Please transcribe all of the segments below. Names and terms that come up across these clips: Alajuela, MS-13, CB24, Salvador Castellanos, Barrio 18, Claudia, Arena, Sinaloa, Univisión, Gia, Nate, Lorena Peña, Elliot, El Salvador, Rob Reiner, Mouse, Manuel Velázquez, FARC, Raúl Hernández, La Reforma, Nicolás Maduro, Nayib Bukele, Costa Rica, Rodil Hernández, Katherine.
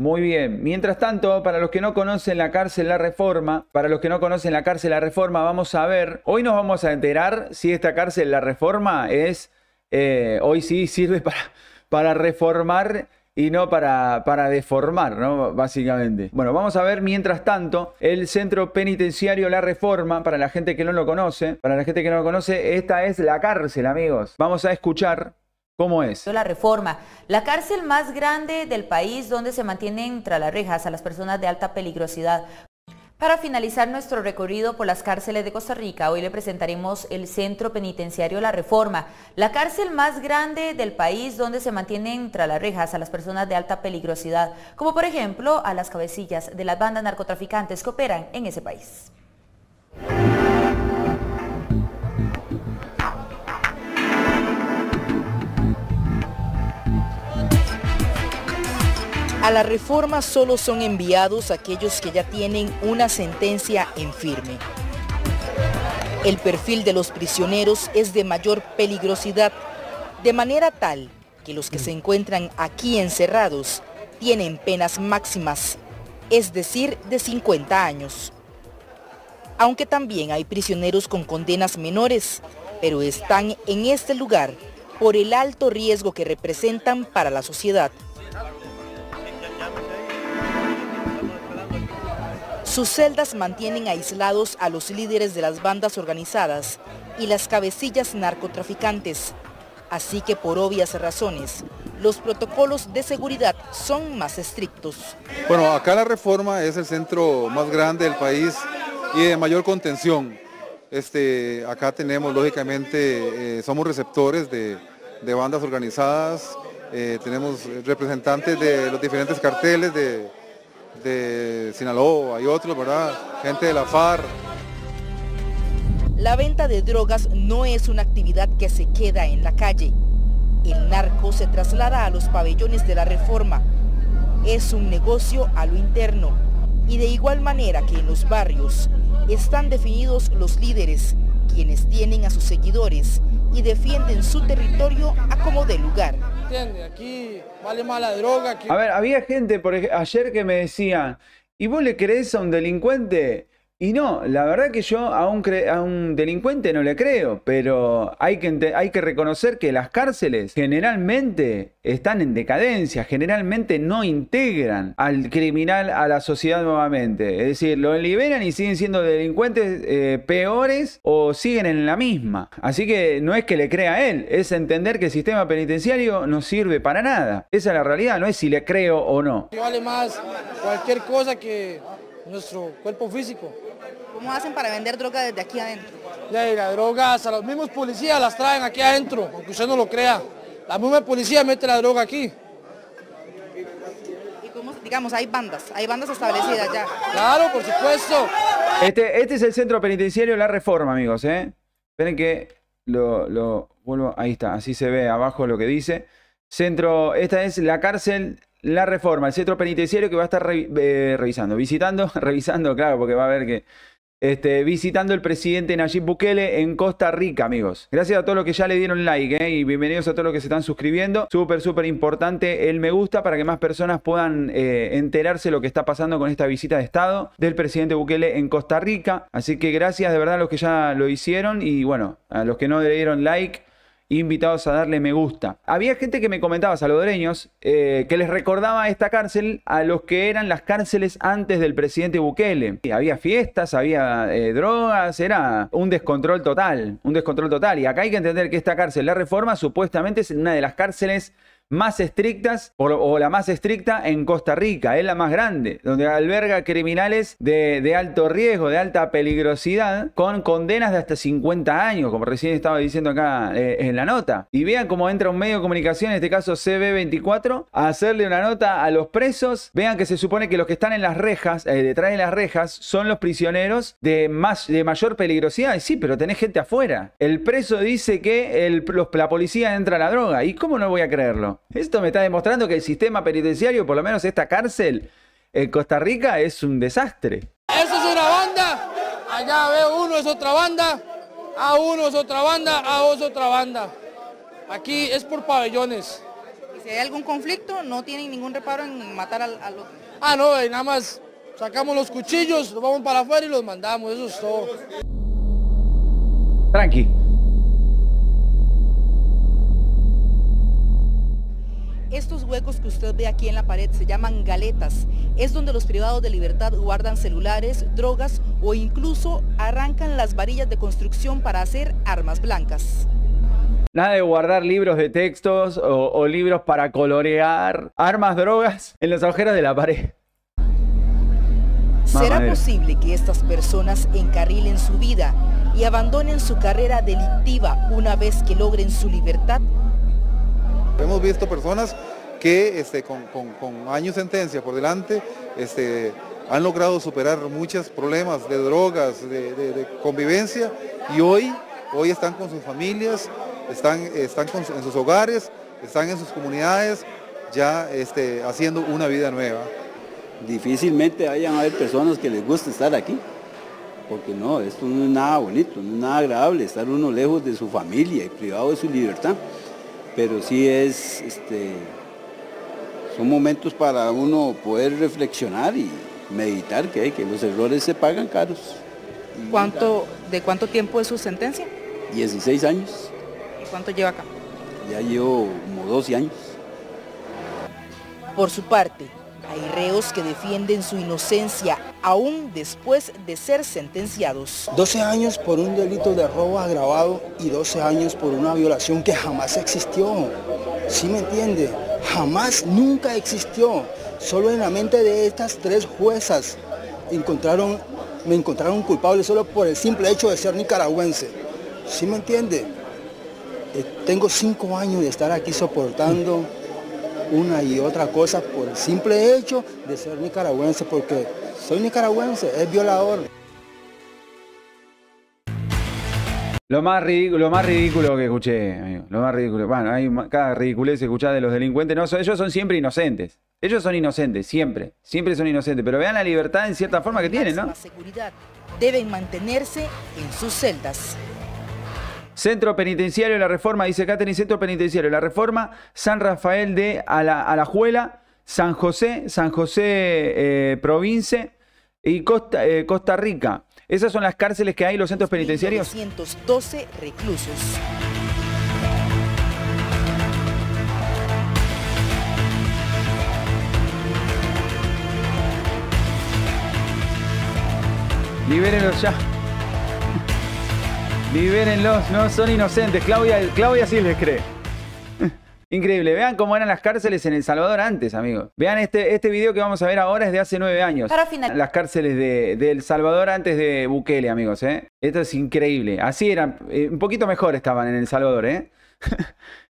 Muy bien, mientras tanto, para los que no conocen la cárcel La Reforma, vamos a ver, hoy nos vamos a enterar si esta cárcel La Reforma es, hoy sí sirve para reformar y no para deformar, ¿no? Básicamente. Bueno, vamos a ver mientras tanto el centro penitenciario La Reforma, para la gente que no lo conoce, esta es la cárcel, amigos. Vamos a escuchar. ¿Cómo es? La Reforma, la cárcel más grande del país donde se mantienen tras las rejas a las personas de alta peligrosidad. Para finalizar nuestro recorrido por las cárceles de Costa Rica, hoy le presentaremos el Centro Penitenciario La Reforma, la cárcel más grande del país donde se mantienen tras las rejas a las personas de alta peligrosidad, como por ejemplo a las cabecillas de las bandas narcotraficantes que operan en ese país. A La Reforma solo son enviados aquellos que ya tienen una sentencia en firme. El perfil de los prisioneros es de mayor peligrosidad, de manera tal que los que se encuentran aquí encerrados tienen penas máximas, es decir, de 50 años. Aunque también hay prisioneros con condenas menores, pero están en este lugar por el alto riesgo que representan para la sociedad. Sus celdas mantienen aislados a los líderes de las bandas organizadas y las cabecillas narcotraficantes, así que por obvias razones, los protocolos de seguridad son más estrictos. Bueno, acá La Reforma es el centro más grande del país y de mayor contención. Acá tenemos, lógicamente, somos receptores de bandas organizadas, tenemos representantes de los diferentes carteles de Sinaloa y otros, ¿verdad? Gente de la FARC. La venta de drogas no es una actividad que se queda en la calle. El narco se traslada a los pabellones de La Reforma. Es un negocio a lo interno. Y de igual manera que en los barrios, están definidos los líderes, quienes tienen a sus seguidores y defienden su territorio a como dé lugar. Aquí vale más la droga. A ver, había gente por ejemplo, ayer que me decían, ¿y vos le crees a un delincuente? Y no, la verdad que yo a un delincuente no le creo, pero hay que reconocer que las cárceles generalmente están en decadencia, generalmente no integran al criminal a la sociedad nuevamente. Es decir, lo liberan y siguen siendo delincuentes peores o siguen en la misma. Así que no es que le crea a él, es entender que el sistema penitenciario no sirve para nada. Esa es la realidad, no es si le creo o no. Vale más cualquier cosa que nuestro cuerpo físico. ¿Cómo hacen para vender droga desde aquí adentro? Las drogas a los mismos policías las traen aquí adentro, aunque usted no lo crea. La misma policía mete la droga aquí. ¿Y cómo, digamos, hay bandas establecidas ya? Claro, por supuesto. Este es el centro penitenciario La Reforma, amigos, ¿eh? Esperen que lo vuelvo, ahí está, así se ve abajo lo que dice. Esta es la cárcel La Reforma, el centro penitenciario que va a estar revisando, claro, porque va a ver que visitando el presidente Nayib Bukele en Costa Rica, amigos. Gracias a todos los que ya le dieron like, y bienvenidos a todos los que se están suscribiendo. Súper, súper importante el me gusta para que más personas puedan enterarse lo que está pasando con esta visita de Estado del presidente Bukele en Costa Rica. Así que gracias de verdad a los que ya lo hicieron y bueno, a los que no le dieron like, invitados a darle me gusta. Había gente que me comentaba, salvadoreños, que les recordaba esta cárcel a los que eran las cárceles antes del presidente Bukele. Y había fiestas, había drogas, era un descontrol total, Y acá hay que entender que esta cárcel, La Reforma, supuestamente es una de las cárceles más estrictas o la más estricta en Costa Rica, es la más grande, donde alberga criminales de alto riesgo, de alta peligrosidad, con condenas de hasta 50 años, como recién estaba diciendo acá en la nota. Y vean cómo entra un medio de comunicación, en este caso CB24, a hacerle una nota a los presos. Vean que se supone que los que están en las rejas, detrás de las rejas, son los prisioneros de mayor peligrosidad. Y sí, pero tenés gente afuera. El preso dice que la policía entra a la droga. ¿Y cómo no voy a creerlo? Esto me está demostrando que el sistema penitenciario, por lo menos esta cárcel en Costa Rica, es un desastre. Eso es una banda, allá veo uno es otra banda, a uno es otra banda, a dos es otra banda. Aquí es por pabellones. Si hay algún conflicto, no tienen ningún reparo en matar al otro. Ah, no, nada más sacamos los cuchillos, los vamos para afuera y los mandamos, eso es todo. Tranqui. Estos huecos que usted ve aquí en la pared se llaman galetas. Es donde los privados de libertad guardan celulares, drogas o incluso arrancan las varillas de construcción para hacer armas blancas. Nada de guardar libros de textos o libros para colorear armas, drogas en los agujeros de la pared. ¿Será posible que estas personas encarrilen su vida y abandonen su carrera delictiva una vez que logren su libertad? Hemos visto personas que con años de sentencia por delante han logrado superar muchos problemas de drogas, de convivencia, y hoy están con sus familias, están en sus hogares, están en sus comunidades, ya haciendo una vida nueva. Difícilmente vayan a haber personas que les guste estar aquí, porque no, esto no es nada bonito, no es nada agradable, estar uno lejos de su familia y privado de su libertad, pero sí es, son momentos para uno poder reflexionar y meditar que los errores se pagan caros. ¿De cuánto tiempo es su sentencia? 16 años. ¿Y cuánto lleva acá? Ya llevo como 12 años. Por su parte, hay reos que defienden su inocencia, aún después de ser sentenciados. 12 años por un delito de robo agravado y 12 años por una violación que jamás existió. ¿Sí me entiende? Jamás, nunca existió. Solo en la mente de estas tres juezas me encontraron culpable solo por el simple hecho de ser nicaragüense. ¿Sí me entiende? Tengo 5 años de estar aquí soportando una y otra cosa por el simple hecho de ser nicaragüense, porque soy nicaragüense, es violador. Lo más ridículo que escuché, amigo, lo más ridículo. Bueno, hay cada ridiculez escuchada de los delincuentes. No, ellos son siempre inocentes. Ellos son inocentes, siempre. Siempre son inocentes, pero vean la libertad en cierta forma que tienen, ¿no? La seguridad. Deben mantenerse en sus celdas. Centro Penitenciario La Reforma, dice Katherine, Centro Penitenciario La Reforma, San Rafael de Alajuela, San José Province y Costa Rica. Esas son las cárceles que hay, los centros penitenciarios. 112 reclusos. Libérenlos ya. Libérenlos, no son inocentes. Claudia sí les cree. Increíble, vean cómo eran las cárceles en El Salvador antes, amigos. Vean este video que vamos a ver ahora, es de hace 9 años. Para finalizar, las cárceles de El Salvador antes de Bukele, amigos, ¿eh? Esto es increíble. Así eran, un poquito mejor estaban en El Salvador, ¿eh?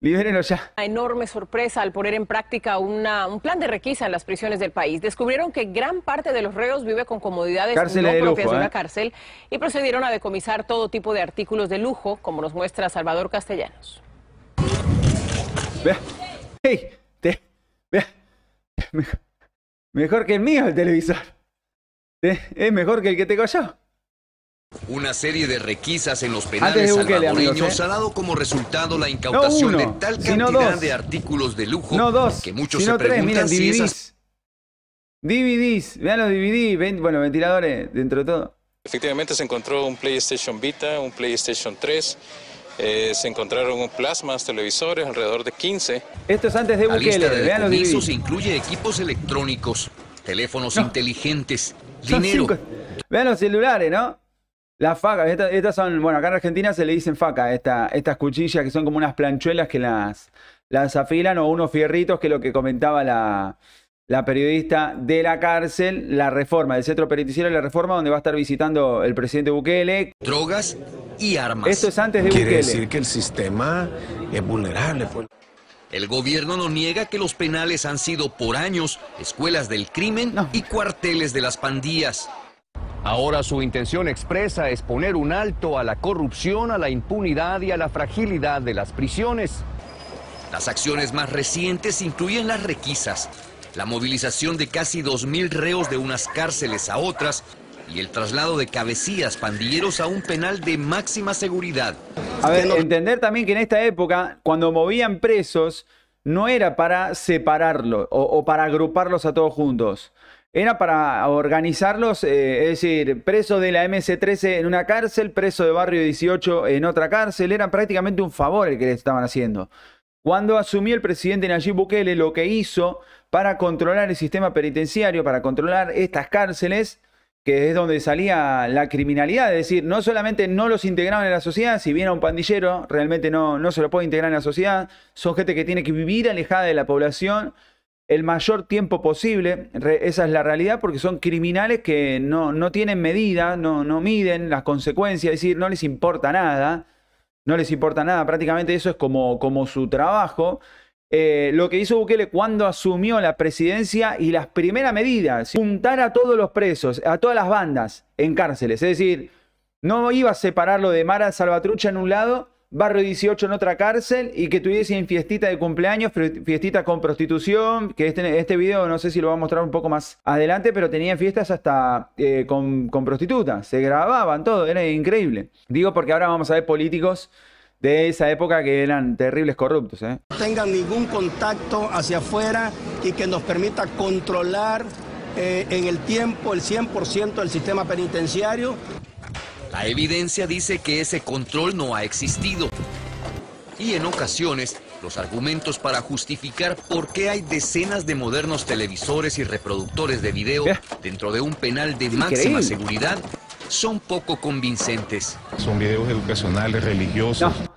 Libérenlo ya. Una enorme sorpresa al poner en práctica un plan de requisa en las prisiones del país. Descubrieron que gran parte de los reos vive con comodidades no propias de una cárcel y procedieron a decomisar todo tipo de artículos de lujo, como nos muestra Salvador Castellanos. Vea, hey, vea, mejor que el mío el televisor, es mejor que el que tengo yo. Una serie de requisas en los penales salvadoreños ha dado como resultado la incautación de tal cantidad de artículos de lujo que muchos se preguntan si esas... DVDs, vean los DVDs, bueno, ventiladores dentro de todo. Efectivamente se encontró un PlayStation Vita, un PlayStation 3, se encontraron plasmas, televisores, alrededor de 15. Esto es antes de Bukele, vean los DVDs. La lista incluye equipos electrónicos, teléfonos inteligentes, dinero... Vean los celulares, ¿no? Las facas, estas son, bueno, acá en Argentina se le dicen faca, estas cuchillas que son como unas planchuelas que las afilan, o unos fierritos, que es lo que comentaba la periodista de la cárcel, La Reforma, del Centro Penitenciario de La Reforma, donde va a estar visitando el presidente Bukele. Drogas y armas. Esto es antes de Bukele. Quiere decir que el sistema es vulnerable. El gobierno no niega que los penales han sido por años escuelas del crimen y cuarteles de las pandillas. Ahora su intención expresa es poner un alto a la corrupción, a la impunidad y a la fragilidad de las prisiones. Las acciones más recientes incluyen las requisas, la movilización de casi 2.000 reos de unas cárceles a otras y el traslado de cabecillas pandilleros a un penal de máxima seguridad. A ver, entender también que en esta época, cuando movían presos, no era para separarlos o para agruparlos a todos juntos. Era para organizarlos, es decir, presos de la MS-13 en una cárcel, presos de Barrio 18 en otra cárcel. Era prácticamente un favor el que les estaban haciendo. Cuando asumió el presidente Nayib Bukele, lo que hizo para controlar el sistema penitenciario, para controlar estas cárceles, que es donde salía la criminalidad, es decir, no solamente no los integraban en la sociedad, si viene a un pandillero, realmente no se lo puede integrar en la sociedad, son gente que tiene que vivir alejada de la población el mayor tiempo posible, esa es la realidad, porque son criminales que no tienen medida, no miden las consecuencias, es decir, no les importa nada, prácticamente eso es como su trabajo. Lo que hizo Bukele cuando asumió la presidencia y las primeras medidas, juntar a todos los presos, a todas las bandas en cárceles, es decir, no iba a separarlo de Mara Salvatrucha en un lado, Barrio 18 en otra cárcel, y que tuviesen fiestita de cumpleaños, fiestita con prostitución, que este video no sé si lo va a mostrar un poco más adelante, pero tenían fiestas hasta con prostitutas, se grababan todo, era increíble. Digo porque ahora vamos a ver políticos de esa época que eran terribles corruptos. No tengan ningún contacto hacia afuera y que nos permita controlar en el tiempo el 100% del sistema penitenciario. La evidencia dice que ese control no ha existido. Y en ocasiones, los argumentos para justificar por qué hay decenas de modernos televisores y reproductores de video dentro de un penal de máxima seguridad son poco convincentes. Son videos educacionales, religiosos. No.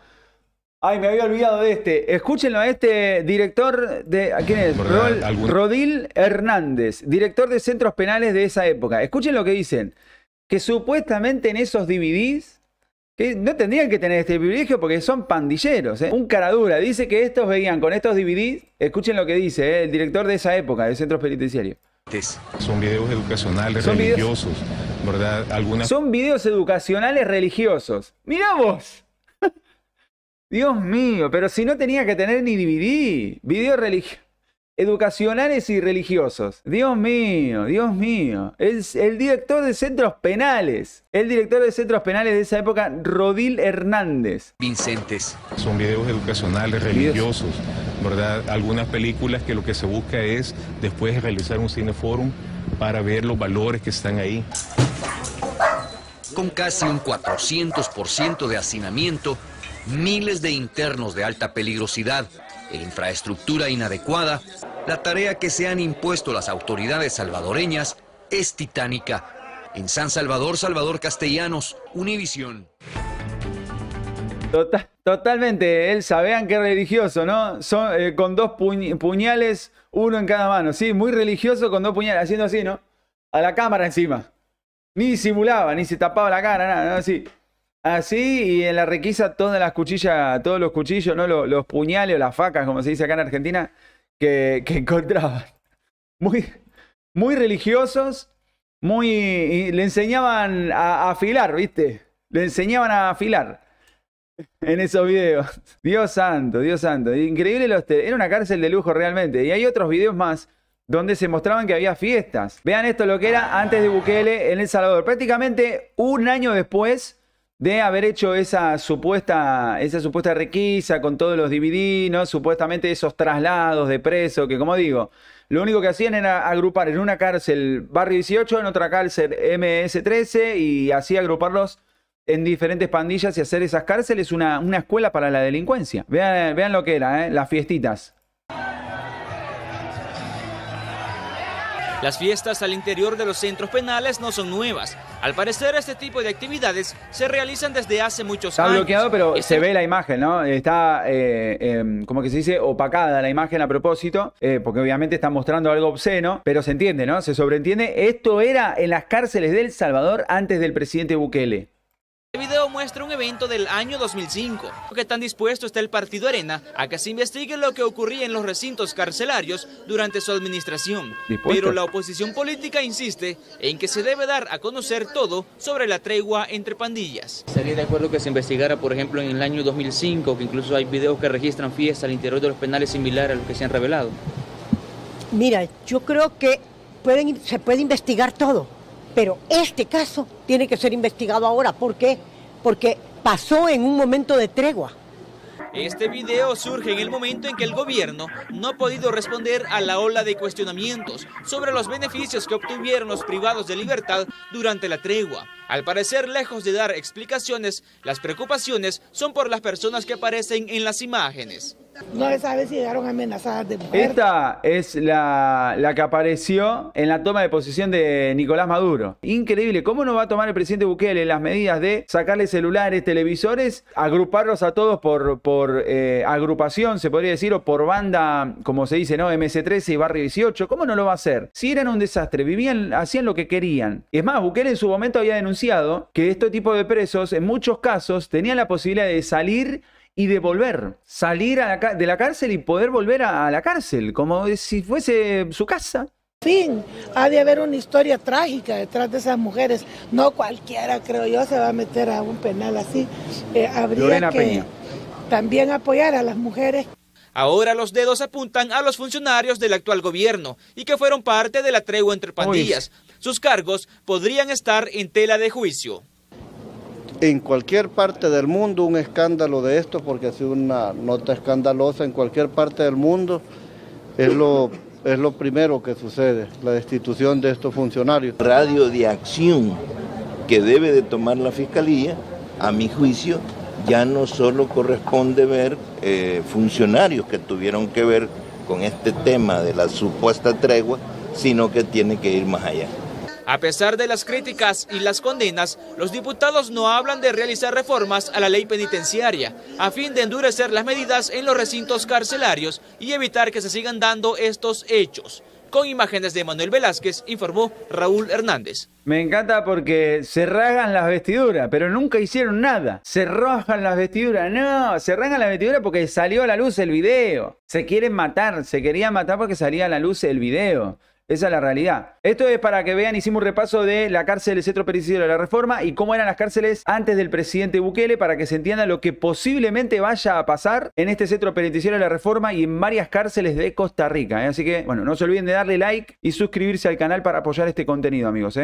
Ay, me había olvidado de este. Escúchenlo a este director de... ¿Quién es? Rodil Hernández, director de centros penales de esa época. Escuchen lo que dicen. Que supuestamente en esos DVDs, que no tendrían que tener este privilegio porque son pandilleros, ¿eh? Un caradura dice que estos veían con estos DVDs, escuchen lo que dice el director de esa época, de centros penitenciarios. Son videos educacionales, religiosos, ¿verdad? Son videos educacionales religiosos. ¡Mirá vos! Dios mío, pero si no tenía que tener ni DVD, videos educacionales y religiosos. Dios mío, Dios mío. Es el director de centros penales. El director de centros penales de esa época, Rodil Hernández. Vincentes. Son videos educacionales, religiosos, ¿verdad? Algunas películas que lo que se busca es después realizar un cineforum para ver los valores que están ahí. Con casi un 400% de hacinamiento, miles de internos de alta peligrosidad, e infraestructura inadecuada, la tarea que se han impuesto las autoridades salvadoreñas es titánica. En San Salvador, Salvador Castellanos, Univisión. Totalmente, él sabían que religioso, ¿no? Son, con dos puñales, uno en cada mano, sí, muy religioso con dos puñales, haciendo así, ¿no? A la cámara encima. Ni disimulaba, ni se tapaba la cara, nada, ¿no? Así. Así, y en la requisa todas las cuchillas, todos los cuchillos, ¿no? Los puñales o las facas, como se dice acá en Argentina, que encontraban. Muy religiosos, le enseñaban a afilar, ¿viste? Le enseñaban a afilar en esos videos. Dios santo, Dios santo. Increíble, era una cárcel de lujo realmente. Y hay otros videos más donde se mostraban que había fiestas. Vean esto, lo que era antes de Bukele en El Salvador. Prácticamente un año después de haber hecho esa supuesta requisa con todos los DVDs, ¿no? Supuestamente esos traslados de presos, que como digo, lo único que hacían era agrupar en una cárcel Barrio 18, en otra cárcel MS-13, y así agruparlos en diferentes pandillas y hacer esas cárceles una escuela para la delincuencia. Vean lo que era, ¿eh? Las fiestitas. Las fiestas al interior de los centros penales no son nuevas. Al parecer, este tipo de actividades se realizan desde hace muchos años. Está bloqueado, pero se ve la imagen, ¿no? Está, como que se dice, opacada la imagen a propósito, porque obviamente está mostrando algo obsceno, pero se entiende, ¿no? Se sobreentiende. Esto era en las cárceles de El Salvador antes del presidente Bukele. Este video muestra un evento del año 2005, porque tan dispuesto está el partido Arena a que se investigue lo que ocurría en los recintos carcelarios durante su administración. Pero la oposición política insiste en que se debe dar a conocer todo sobre la tregua entre pandillas. Sería de acuerdo que se investigara, por ejemplo, en el año 2005, que incluso hay videos que registran fiestas al interior de los penales similares a los que se han revelado. Mira, yo creo que se puede investigar todo. Pero este caso tiene que ser investigado ahora. ¿Por qué? Porque pasó en un momento de tregua. Este video surge en el momento en que el gobierno no ha podido responder a la ola de cuestionamientos sobre los beneficios que obtuvieron los privados de libertad durante la tregua. Al parecer, lejos de dar explicaciones, las preocupaciones son por las personas que aparecen en las imágenes. No se sabe si llegaron amenazadas de muerte. Esta es la que apareció en la toma de posesión de Nicolás Maduro. Increíble, ¿cómo no va a tomar el presidente Bukele las medidas de sacarle celulares, televisores, agruparlos a todos por agrupación, se podría decir, o por banda, como se dice, ¿no? MS-13 y Barrio 18, ¿cómo no lo va a hacer? Si eran un desastre, vivían, hacían lo que querían. Es más, Bukele en su momento había denunciado que este tipo de presos, en muchos casos, tenían la posibilidad de salir y de volver, salir de la cárcel y poder volver a la cárcel, como si fuese su casa. Fin, ha de haber una historia trágica detrás de esas mujeres. No cualquiera, creo yo, se va a meter a un penal así. Habría Lorena Peña. También apoyar a las mujeres. Ahora los dedos apuntan a los funcionarios del actual gobierno y que fueron parte de la tregua entre pandillas. Sus cargos podrían estar en tela de juicio. En cualquier parte del mundo un escándalo de esto, porque ha sido una nota escandalosa en cualquier parte del mundo, es lo primero que sucede, la destitución de estos funcionarios. Radio de acción que debe de tomar la Fiscalía, a mi juicio, ya no solo corresponde ver funcionarios que tuvieron que ver con este tema de la supuesta tregua, sino que tiene que ir más allá. A pesar de las críticas y las condenas, los diputados no hablan de realizar reformas a la ley penitenciaria, a fin de endurecer las medidas en los recintos carcelarios y evitar que se sigan dando estos hechos. Con imágenes de Manuel Velázquez, informó Raúl Hernández. Me encanta porque se rasgan las vestiduras, pero nunca hicieron nada. Se rasgan las vestiduras, no, se rasgan las vestiduras porque salió a la luz el video. Se quieren matar, se querían matar porque salía a la luz el video. Esa es la realidad. Esto es para que vean, hicimos un repaso de la cárcel del centro penitenciario de La Reforma y cómo eran las cárceles antes del presidente Bukele, para que se entienda lo que posiblemente vaya a pasar en este centro penitenciario de La Reforma y en varias cárceles de Costa Rica. Así que, bueno, no se olviden de darle like y suscribirse al canal para apoyar este contenido, amigos.